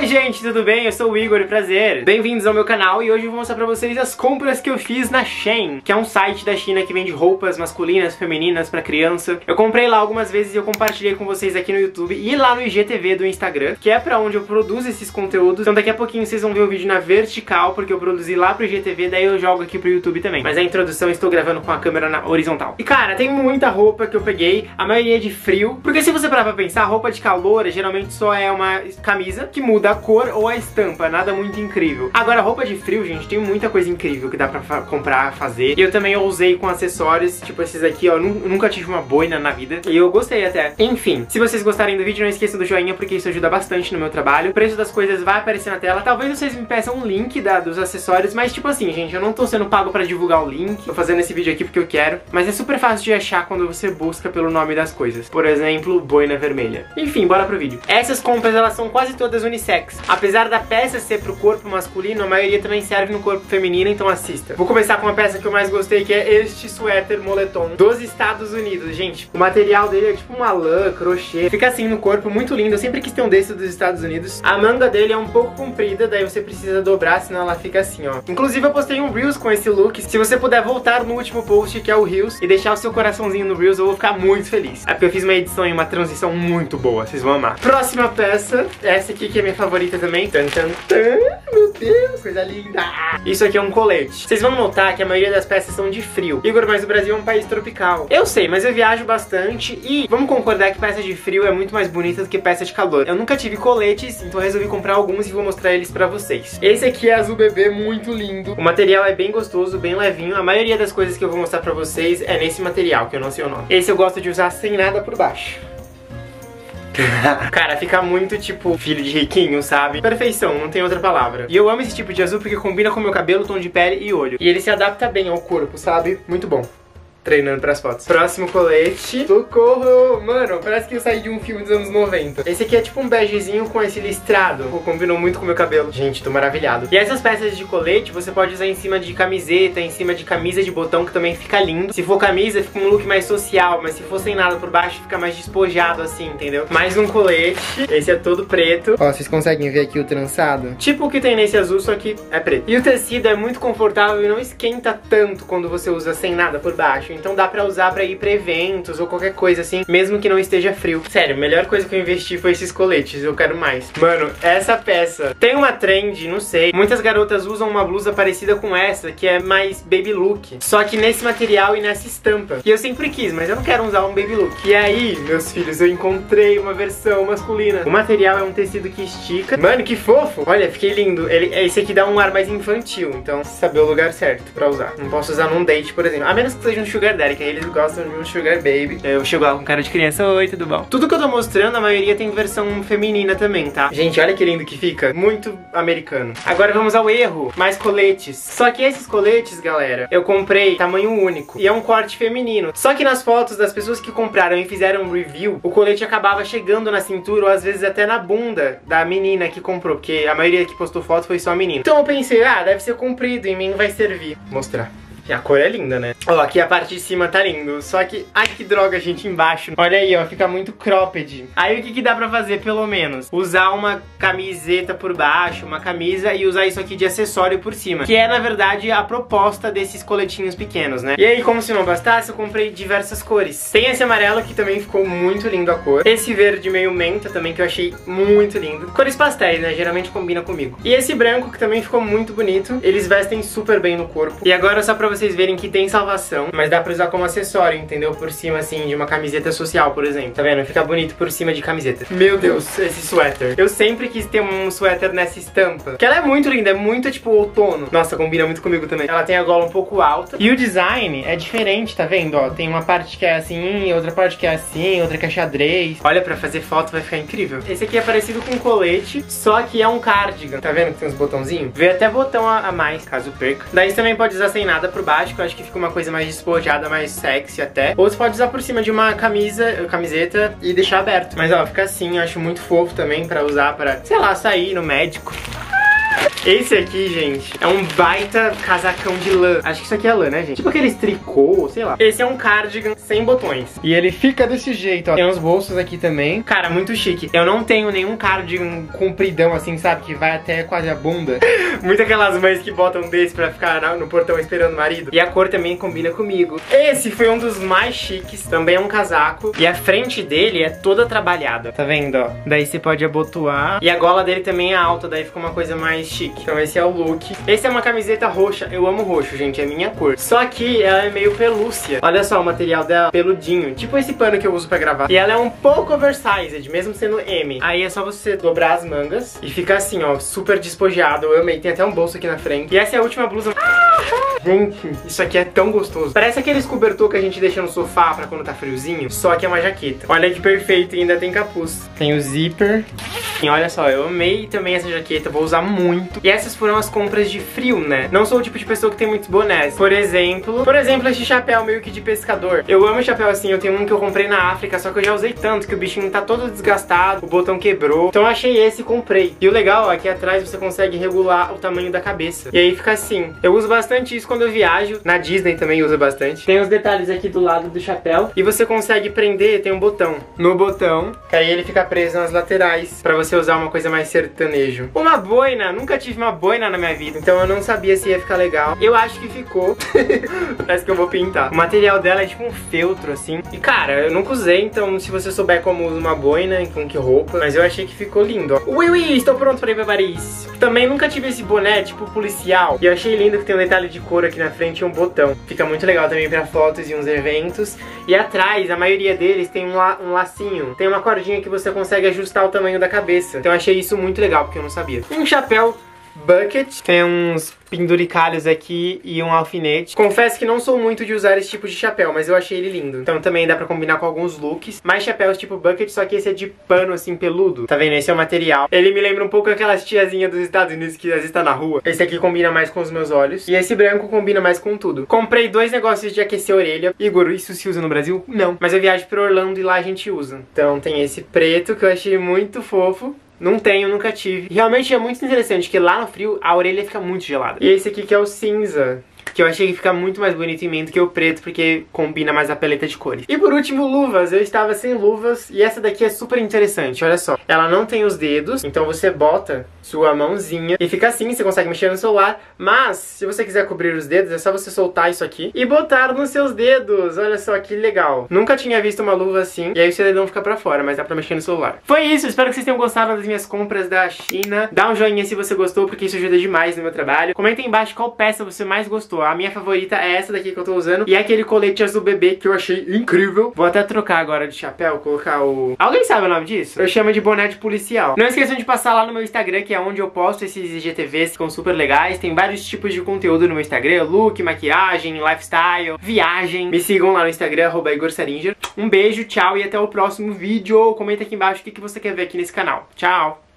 Oi gente, tudo bem? Eu sou o Igor, prazer! Bem-vindos ao meu canal e hoje eu vou mostrar pra vocês as compras que eu fiz na Shein, que é um site da China que vende roupas masculinas, femininas, pra criança. Eu comprei lá algumas vezes e eu compartilhei com vocês aqui no YouTube e lá no IGTV do Instagram, que é pra onde eu produzo esses conteúdos. Então daqui a pouquinho vocês vão ver o vídeo na vertical, porque eu produzi lá pro IGTV, daí eu jogo aqui pro YouTube também. Mas a introdução eu estou gravando com a câmera na horizontal. E cara, tem muita roupa que eu peguei, a maioria é de frio, porque se você parar pra pensar, roupa de calor geralmente só é uma camisa que muda da cor ou a estampa, nada muito incrível. Agora, roupa de frio, gente, tem muita coisa incrível que dá pra comprar, fazer. E eu também usei com acessórios, tipo esses aqui, ó. Eu nunca tive uma boina na vida e eu gostei até. Enfim, se vocês gostarem do vídeo, não esqueçam do joinha, porque isso ajuda bastante no meu trabalho. O preço das coisas vai aparecer na tela. Talvez vocês me peçam um link dos acessórios, mas tipo assim, gente, eu não tô sendo pago pra divulgar o link. Tô fazendo esse vídeo aqui porque eu quero. Mas é super fácil de achar quando você busca pelo nome das coisas. Por exemplo, boina vermelha. Enfim, bora pro vídeo. Essas compras, elas são quase todas unissex. Apesar da peça ser pro corpo masculino, a maioria também serve no corpo feminino, então assista. Vou começar com a peça que eu mais gostei, que é este suéter moletom dos Estados Unidos, gente. O material dele é tipo uma lã, crochê. Fica assim no corpo, muito lindo. Eu sempre quis ter um desse dos Estados Unidos. A manga dele é um pouco comprida, daí você precisa dobrar, senão ela fica assim, ó. Inclusive eu postei um Reels com esse look. Se você puder voltar no último post, que é o Reels, e deixar o seu coraçãozinho no Reels, eu vou ficar muito feliz. É porque eu fiz uma edição e uma transição muito boa, vocês vão amar. Próxima peça, essa aqui que é minha favorita também. Tan, tan, tan. Meu Deus, coisa linda. Isso aqui é um colete. Vocês vão notar que a maioria das peças são de frio. Igor, mas o Brasil é um país tropical. Eu sei, mas eu viajo bastante e vamos concordar que peça de frio é muito mais bonita do que peça de calor. Eu nunca tive coletes, então eu resolvi comprar alguns e vou mostrar eles pra vocês. Esse aqui é azul bebê, muito lindo. O material é bem gostoso, bem levinho. A maioria das coisas que eu vou mostrar pra vocês é nesse material, que eu não sei o nome. Esse eu gosto de usar sem nada por baixo. Cara, fica muito tipo filho de riquinho, sabe? Perfeição, não tem outra palavra. E eu amo esse tipo de azul porque combina com meu cabelo, tom de pele e olho. E ele se adapta bem ao corpo, sabe? Muito bom. Treinando pras fotos. Próximo colete. Socorro! Mano, parece que eu saí de um filme dos anos 90. Esse aqui é tipo um begezinho com esse listrado. Combinou muito com o meu cabelo. Gente, tô maravilhado. E essas peças de colete você pode usar em cima de camiseta, em cima de camisa de botão, que também fica lindo. Se for camisa, fica um look mais social, mas se for sem nada por baixo, fica mais despojado assim, entendeu? Mais um colete. Esse é todo preto. Ó, vocês conseguem ver aqui o trançado? Tipo o que tem nesse azul, só que é preto. E o tecido é muito confortável e não esquenta tanto quando você usa sem nada por baixo. Então dá pra usar pra ir pra eventos ou qualquer coisa assim, mesmo que não esteja frio. Sério, a melhor coisa que eu investi foi esses coletes, eu quero mais. Mano, essa peça tem uma trend, não sei. Muitas garotas usam uma blusa parecida com essa, que é mais baby look. Só que nesse material e nessa estampa. E eu sempre quis, mas eu não quero usar um baby look. E aí, meus filhos, eu encontrei uma versão masculina. O material é um tecido que estica. Mano, que fofo! Olha, fiquei lindo. Esse aqui dá um ar mais infantil, então saber o lugar certo pra usar. Não posso usar num date, por exemplo. A menos que seja um sugar daddy, que aí eles gostam de um sugar baby. Eu chego lá com cara de criança, oi, tudo bom? Tudo que eu tô mostrando, a maioria tem versão feminina também, tá? Gente, olha que lindo que fica. Muito americano. Agora vamos ao erro. Mais coletes. Só que esses coletes, galera, eu comprei tamanho único. E é um corte feminino. Só que nas fotos das pessoas que compraram e fizeram review, o colete acabava chegando na cintura ou às vezes até na bunda da menina que comprou. Porque a maioria que postou foto foi só menina. Então eu pensei, ah, deve ser comprido, em mim vai servir. Mostrar. E a cor é linda, né? Ó, aqui a parte de cima tá lindo. Só que, ai que droga, gente, embaixo. Olha aí, ó, fica muito cropped. Aí o que que dá pra fazer, pelo menos? Usar uma camiseta por baixo, uma camisa e usar isso aqui de acessório por cima. Que é, na verdade, a proposta desses coletinhos pequenos, né? E aí, como se não bastasse, eu comprei diversas cores. Tem esse amarelo, que também ficou muito lindo a cor. Esse verde meio menta também, que eu achei muito lindo. Cores pastéis, né? Geralmente combina comigo. E esse branco, que também ficou muito bonito. Eles vestem super bem no corpo. E agora, só pra você vocês verem que tem salvação, mas dá pra usar como acessório, entendeu? Por cima, assim, de uma camiseta social, por exemplo. Tá vendo? Fica bonito por cima de camiseta. Meu Deus, esse suéter. Eu sempre quis ter um suéter nessa estampa, que ela é muito linda, é muito, tipo, outono. Nossa, combina muito comigo também. Ela tem a gola um pouco alta. E o design é diferente, tá vendo? Ó, tem uma parte que é assim, outra parte que é assim, outra que é xadrez. Olha, pra fazer foto vai ficar incrível. Esse aqui é parecido com um colete, só que é um cardigan. Tá vendo que tem uns botãozinhos? Vê até botão a mais, caso perca. Daí você também pode usar sem nada por baixo, que eu acho que fica uma coisa mais despojada, mais sexy até. Ou você pode usar por cima de uma camiseta e deixar aberto. Mas ó, fica assim, eu acho muito fofo também pra usar pra, sei lá, sair no médico. Esse aqui, gente, é um baita casacão de lã. Acho que isso aqui é lã, né, gente? Tipo aqueles tricô, sei lá. Esse é um cardigan sem botões. E ele fica desse jeito, ó. Tem uns bolsos aqui também. Cara, muito chique. Eu não tenho nenhum cardigan compridão, assim, sabe? Que vai até quase a bunda. Muito aquelas mães que botam desse pra ficar no portão esperando o marido. E a cor também combina comigo. Esse foi um dos mais chiques. Também é um casaco. E a frente dele é toda trabalhada. Tá vendo, ó? Daí você pode abotoar. E a gola dele também é alta, daí fica uma coisa mais chique. Então esse é o look. Esse é uma camiseta roxa. Eu amo roxo, gente. É minha cor. Só que ela é meio pelúcia. Olha só o material dela, peludinho. Tipo esse pano que eu uso pra gravar. E ela é um pouco oversized, mesmo sendo M. Aí é só você dobrar as mangas e fica assim, ó, super despojado. Eu amei. Tem até um bolso aqui na frente. E essa é a última blusa. Gente, isso aqui é tão gostoso. Parece aqueles cobertor que a gente deixa no sofá pra quando tá friozinho, só que é uma jaqueta. Olha que perfeito, e ainda tem capuz. Tem o zíper. E olha só, eu amei também essa jaqueta, vou usar muito. E essas foram as compras de frio, né? Não sou o tipo de pessoa que tem muitos bonés. Por exemplo, esse chapéu meio que de pescador. Eu amo chapéu assim, eu tenho um que eu comprei na África, só que eu já usei tanto que o bichinho tá todo desgastado, o botão quebrou. Então eu achei esse e comprei. E o legal, ó, aqui atrás você consegue regular o tamanho da cabeça. E aí fica assim. Eu uso bastante isso quando eu viajo. Na Disney também usa bastante. Tem os detalhes aqui do lado do chapéu. E você consegue prender, tem um botão. No botão, que aí ele fica preso nas laterais, pra você usar uma coisa mais sertanejo. Uma boina! Nunca tive uma boina na minha vida, então eu não sabia se ia ficar legal. Eu acho que ficou. Parece que eu vou pintar. O material dela é tipo um feltro, assim. E cara, eu nunca usei, então se você souber como usa uma boina, com que roupa. Mas eu achei que ficou lindo, ó. Ui, ui, estou pronto pra ir pra Paris. Também nunca tive esse boné, tipo policial. E eu achei lindo que tem um detalhe de cor aqui na frente e um botão. Fica muito legal também pra fotos e uns eventos. E atrás, a maioria deles tem um lacinho. Tem uma cordinha que você consegue ajustar o tamanho da cabeça. Então eu achei isso muito legal, porque eu não sabia. Um chapéu bucket. Tem uns penduricalhos aqui e um alfinete. Confesso que não sou muito de usar esse tipo de chapéu, mas eu achei ele lindo. Então também dá pra combinar com alguns looks. Mais chapéus tipo bucket, só que esse é de pano assim, peludo. Tá vendo? Esse é o material. Ele me lembra um pouco aquelas tiazinhas dos Estados Unidos que às vezes tá na rua. Esse aqui combina mais com os meus olhos. E esse branco combina mais com tudo. Comprei dois negócios de aquecer a orelha. Igor, isso se usa no Brasil? Não. Mas eu viajo pra Orlando e lá a gente usa. Então tem esse preto que eu achei muito fofo. Não tenho, nunca tive. Realmente é muito interessante que lá no frio a orelha fica muito gelada. E esse aqui que é o cinza, que eu achei que fica muito mais bonito em mim do que o preto, porque combina mais a paleta de cores. E por último, luvas. Eu estava sem luvas e essa daqui é super interessante, olha só. Ela não tem os dedos, então você bota sua mãozinha e fica assim, você consegue mexer no celular. Mas, se você quiser cobrir os dedos, é só você soltar isso aqui e botar nos seus dedos. Olha só que legal. Nunca tinha visto uma luva assim, e aí o seu dedão fica pra fora, mas dá pra mexer no celular. Foi isso, espero que vocês tenham gostado das minhas compras da China. Dá um joinha se você gostou, porque isso ajuda demais no meu trabalho. Comenta aí embaixo qual peça você mais gostou. A minha favorita é essa daqui que eu tô usando. E é aquele colete azul bebê que eu achei incrível. Vou até trocar agora de chapéu, colocar o... Alguém sabe o nome disso? Eu chamo de boné de policial. Não esqueçam de passar lá no meu Instagram, que é onde eu posto esses IGTVs que são super legais. Tem vários tipos de conteúdo no meu Instagram. Look, maquiagem, lifestyle, viagem. Me sigam lá no Instagram, @IgorSaringer. Um beijo, tchau e até o próximo vídeo. Comenta aqui embaixo o que você quer ver aqui nesse canal. Tchau!